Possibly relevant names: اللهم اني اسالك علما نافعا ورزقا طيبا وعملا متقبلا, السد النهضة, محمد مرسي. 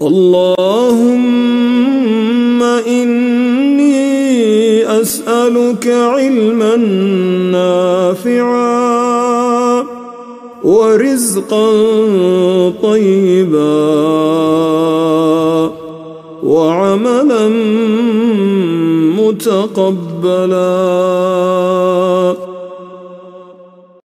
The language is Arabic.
اللهم إني أسألك علما نافعا ورزقا طيبا وعملا متقبلا.